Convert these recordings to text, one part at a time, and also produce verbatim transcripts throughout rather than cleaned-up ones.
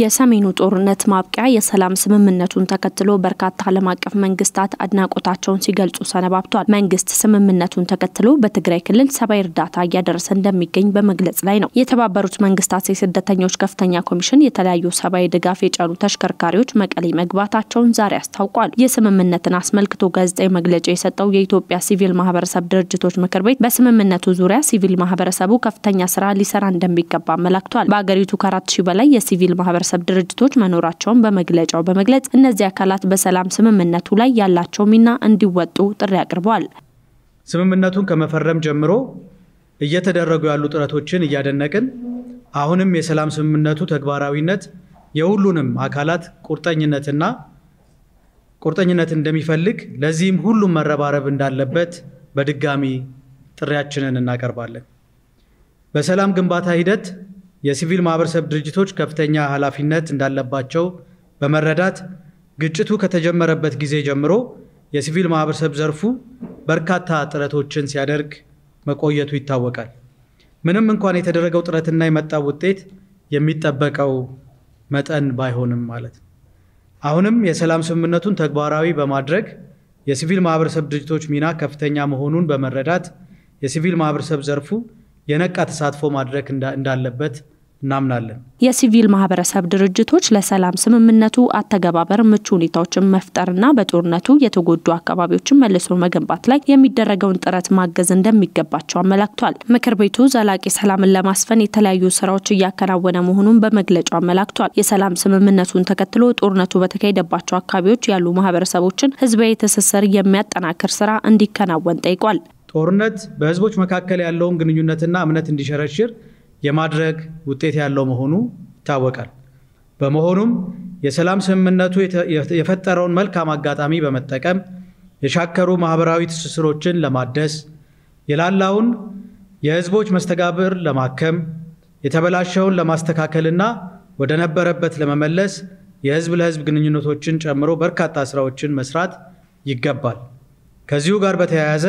የሰሜኑ ጦርነት ማብቂያ የሰላም ስምምነቱን ተከትሎ በርካታ ዓለም አቀፍ መንግስታት አድናቆታቸውን ሲገልጹ ሰነባብቷል። መንግስት ስምምነቱን ተከትሎ በትግራይ ክልል ሰብአዊ እርዳታ እያደረሰ እንደሚገኝ በመግለጽ ላይ ነው። የተባበሩት መንግስታት የስደተኞች ከፍተኛ ኮሚሽን የተለያዩ ሰብአዊ ድጋፍ የጫኑ ተሽከርካሪዎች መቀሌ መግባታቸውን ዛሬ አስታውቋል። የስምምነቱን አስመልክቶ ጋዜጣዊ መግለጫ የሰጠው የኢትዮጵያ ሲቪል ማህበረሰብ ድርጅቶች ምክር ቤት በስምምነቱ ዙሪያ ሲቪል ማህበረሰቡ ከፍተኛ ስራ ሊሰራ እንደሚገባ አመላክቷል። በአገሪቱ ከአራት ሺህ በላይ የሲቪል ማህበረሰብ ሰብድ ድርጅቶች መኖራቸውን በመግለጫው በመግለጽ እነዚህ አካላት በሰላም ስምምነቱ ላይ ያላቸው ሚና እንዲወጡ ጥሪ አቅርቧል። ስምምነቱን ከመፈረም ጀምሮ እየተደረጉ ያሉ ጥረቶችን እያደነቅን አሁንም የሰላም ስምምነቱ ተግባራዊነት የሁሉንም አካላት ቁርጠኝነትና ቁርጠኝነት እንደሚፈልግ ለዚህም ሁሉም መረባረብ እንዳለበት በድጋሚ ጥሪያችንን እናቀርባለን። በሰላም ግንባታ ሂደት የሲቪል ማህበረሰብ ድርጅቶች ከፍተኛ ኃላፊነት እንዳለባቸው በመረዳት ግጭቱ ከተጀመረበት ጊዜ ጀምሮ የሲቪል ማህበረሰብ ዘርፉ በርካታ ጥረቶችን ሲያደርግ መቆየቱ ይታወቃል። ምንም እንኳን የተደረገው ጥረትና የመጣው ውጤት የሚጠበቀው መጠን ባይሆንም ማለት ነው። አሁንም የሰላም ስምምነቱን ተግባራዊ በማድረግ የሲቪል ማህበረሰብ ድርጅቶች ሚና ከፍተኛ መሆኑን በመረዳት የሲቪል ማህበረሰብ ዘርፉ የነቃ ተሳትፎ ማድረግ እንዳለበት እናምናለን። የሲቪል ማህበረሰብ ድርጅቶች ለሰላም ስምምነቱ አተገባበር ምቹ ሁኔታዎችን መፍጠርና በጦርነቱ የተጎዱ አካባቢዎችን መልሶ መገንባት ላይ የሚደረገውን ጥረት ማገዝ እንደሚገባቸው አመላክቷል። ምክር ቤቱ ዘላቂ ሰላምን ለማስፈን የተለያዩ ስራዎች እያከናወነ መሆኑን በመግለጫው አመላክቷል። የሰላም ስምምነቱን ተከትሎ ጦርነቱ በተካሄደባቸው አካባቢዎች ያሉ ማህበረሰቦችን ህዝባዊ ትስስር የሚያጠናክር ስራ እንዲከናወን ጠይቋል። ጦርነት በህዝቦች መካከል ያለውን ግንኙነትና እምነት እንዲሸረሽር የማድረግ ውጤት ያለው መሆኑ ይታወቃል። በመሆኑም የሰላም ስምምነቱ የፈጠረውን መልካም አጋጣሚ በመጠቀም የሻከሩ ማህበራዊ ትስስሮችን ለማደስ፣ የላላውን የህዝቦች መስተጋብር ለማከም፣ የተበላሸውን ለማስተካከልና ወደ ነበረበት ለመመለስ የህዝብ ለህዝብ ግንኙነቶችን ጨምሮ በርካታ ስራዎችን መስራት ይገባል። ከዚሁ ጋር በተያያዘ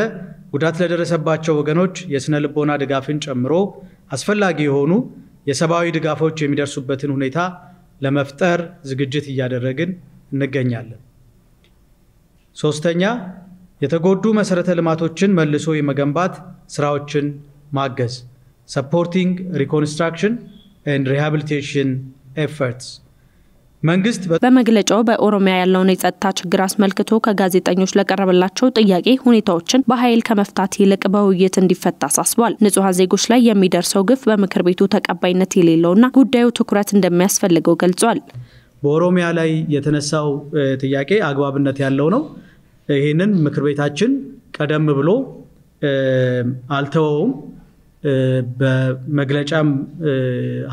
ጉዳት ለደረሰባቸው ወገኖች የስነ ልቦና ድጋፍን ጨምሮ አስፈላጊ የሆኑ የሰብአዊ ድጋፎች የሚደርሱበትን ሁኔታ ለመፍጠር ዝግጅት እያደረግን እንገኛለን። ሶስተኛ የተጎዱ መሰረተ ልማቶችን መልሶ የመገንባት ስራዎችን ማገዝ (Supporting Reconstruction and Rehabilitation Efforts) መንግስት በመግለጫው በኦሮሚያ ያለውን የጸጥታ ችግር አስመልክቶ ከጋዜጠኞች ለቀረበላቸው ጥያቄ ሁኔታዎችን በኃይል ከመፍታት ይልቅ በውይይት እንዲፈታ አሳስቧል። ንጹሃን ዜጎች ላይ የሚደርሰው ግፍ በምክር ቤቱ ተቀባይነት የሌለውና ጉዳዩ ትኩረት እንደሚያስፈልገው ገልጿል። በኦሮሚያ ላይ የተነሳው ጥያቄ አግባብነት ያለው ነው። ይሄንን ምክር ቤታችን ቀደም ብሎ አልተወውም። በመግለጫም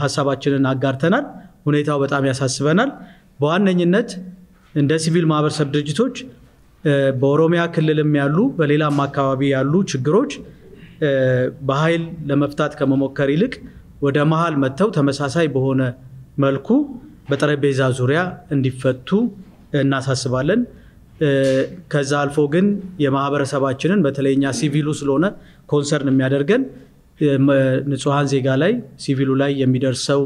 ሐሳባችንን አጋርተናል። ሁኔታው በጣም ያሳስበናል። በዋነኝነት እንደ ሲቪል ማህበረሰብ ድርጅቶች በኦሮሚያ ክልልም ያሉ በሌላም አካባቢ ያሉ ችግሮች በኃይል ለመፍታት ከመሞከር ይልቅ ወደ መሃል መተው ተመሳሳይ በሆነ መልኩ በጠረጴዛ ዙሪያ እንዲፈቱ እናሳስባለን። ከዛ አልፎ ግን የማህበረሰባችንን በተለይኛ ሲቪሉ ስለሆነ ኮንሰርን የሚያደርገን ንጹሃን ዜጋ ላይ ሲቪሉ ላይ የሚደርሰው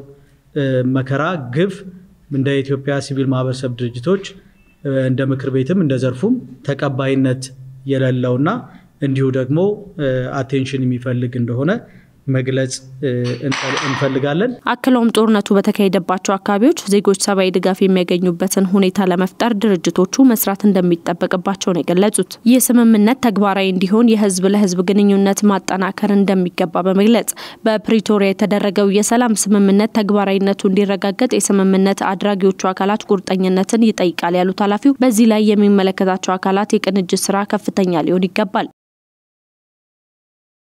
መከራ ግፍ እንደ ኢትዮጵያ ሲቪል ማህበረሰብ ድርጅቶች እንደ ምክር ቤትም እንደ ዘርፉም ተቀባይነት የሌለውና እንዲሁ ደግሞ አቴንሽን የሚፈልግ እንደሆነ መግለጽ እንፈልጋለን። አክለውም ጦርነቱ በተካሄደባቸው አካባቢዎች ዜጎች ሰብአዊ ድጋፍ የሚያገኙበትን ሁኔታ ለመፍጠር ድርጅቶቹ መስራት እንደሚጠበቅባቸው ነው የገለጹት። የስምምነት ተግባራዊ እንዲሆን የህዝብ ለህዝብ ግንኙነት ማጠናከር እንደሚገባ በመግለጽ በፕሪቶሪያ የተደረገው የሰላም ስምምነት ተግባራዊነቱ እንዲረጋገጥ የስምምነት አድራጊዎቹ አካላት ቁርጠኝነትን ይጠይቃል ያሉት ኃላፊው በዚህ ላይ የሚመለከታቸው አካላት የቅንጅት ስራ ከፍተኛ ሊሆን ይገባል።